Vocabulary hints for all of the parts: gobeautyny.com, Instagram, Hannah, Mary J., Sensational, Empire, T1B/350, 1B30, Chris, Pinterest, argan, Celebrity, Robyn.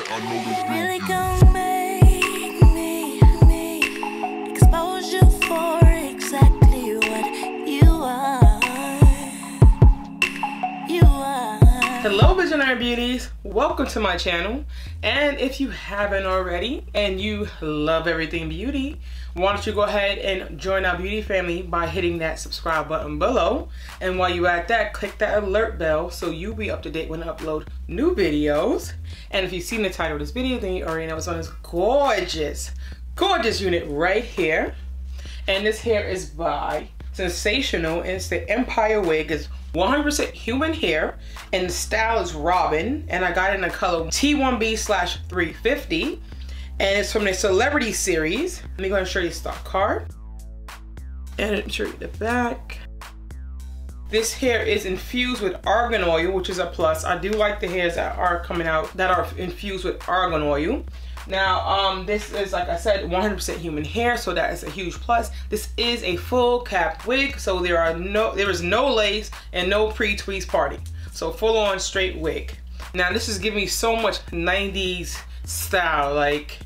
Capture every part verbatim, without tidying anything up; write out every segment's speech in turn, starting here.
swear I know this really gon' make me, me expose you for exactly what you are, you are. Hello visionary beauties, welcome to my channel. And if you haven't already and you love everything beauty, why don't you go ahead and join our beauty family by hitting that subscribe button below. And while you're at that, click that alert bell so you'll be up to date when I upload new videos. And if you've seen the title of this video, then you already know it's on this gorgeous, gorgeous unit right here. And this hair is by Sensational, and it's the Empire wig. It's one hundred percent human hair, and the style is Robyn, and I got it in the color T one B three fifty. And it's from the Celebrity series. Let me go ahead and show you the stock card. And show you the back. This hair is infused with argan oil, which is a plus. I do like the hairs that are coming out that are infused with argan oil. Now, um, this is, like I said, one hundred percent human hair, so that is a huge plus. This is a full cap wig, so there are no, there is no lace and no pre-tweeze parting. So full-on straight wig. Now, this is giving me so much nineties style, like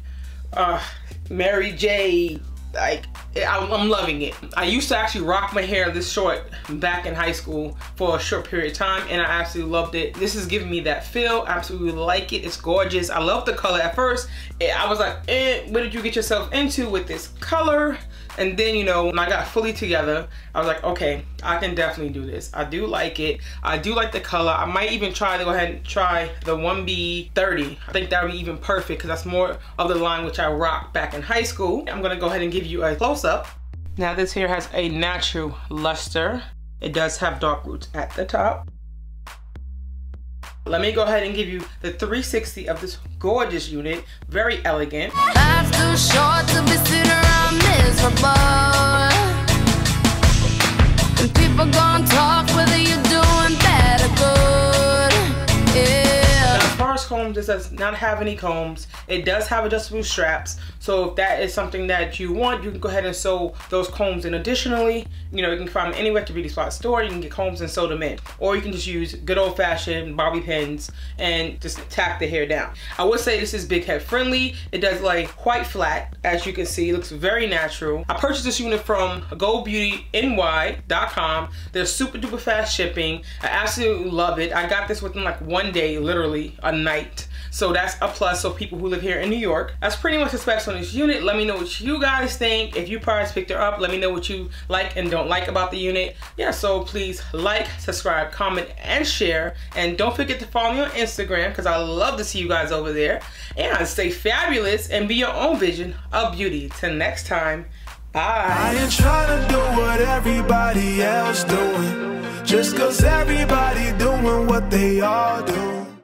uh, Mary J. Like, I'm, I'm loving it. I used to actually rock my hair this short back in high school for a short period of time, and I absolutely loved it. This is giving me that feel. I absolutely like it. It's gorgeous. I love the color. At first, I was like, eh, what did you get yourself into with this color? And then, you know, when I got fully together, I was like, okay, I can definitely do this. I do like it. I do like the color. I might even try to go ahead and try the one B thirty. I think that would be even perfect because that's more of the line which I rocked back in high school. I'm gonna go ahead and give you a close-up. Now this hair has a natural luster. It does have dark roots at the top. Let me go ahead and give you the three sixty of this gorgeous unit. Very elegant. Life's too short to be sitting around miserable. And people gonna talk whether you're doing bad or good. Yeah. Now, as far as combs, this does not have any combs. It does have adjustable straps. So if that is something that you want, you can go ahead and sew those combs in additionally. You know, you can find them anywhere at the beauty spot store. You can get combs and sew them in. Or you can just use good old fashioned bobby pins and just tack the hair down. I would say this is big head friendly. It does lay quite flat, as you can see. It looks very natural. I purchased this unit from go beauty n y dot com. They're super duper fast shipping. I absolutely love it. I got this within like one day, literally a night. So that's a plus. So people who live here in New York, that's pretty much the specs on this unit. Let me know what you guys think. If you probably picked her up, let me know what you like and don't like about the unit. Yeah, so please like, subscribe, comment, and share. And don't forget to follow me on Instagram because I love to see you guys over there. And stay fabulous and be your own vision of beauty. Till next time, bye. I ain't trying to do